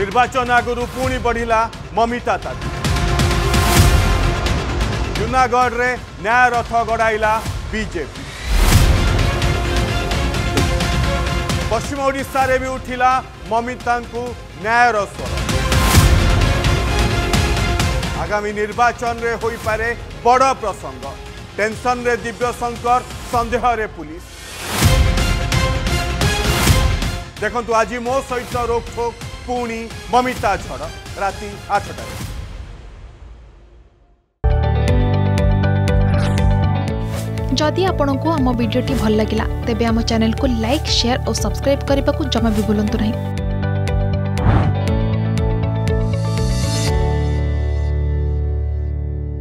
निर्वाचन आगुरु पुणी बढ़ला ममिता ताती। जूनागढ़ रे न्याय रथ गड़ाइला बीजेपी। पश्चिम ओडिशा रे भी उठिला ममिता को न्याय स्वर। आगामी निर्वाचन रे होई पारे बड़ प्रसंग। टेंशन रे दिव्य शंकर, संदेह रे पुलिस। देखंतु आज मो सहित रोकठोक पुणी ममिता झड़ राति 8 जदि आपंक आम भिड्टे भल लगा तेब आम चैनल को लाइक, शेयर और सब्सक्राइब करने को जमा भी भूलु नहीं।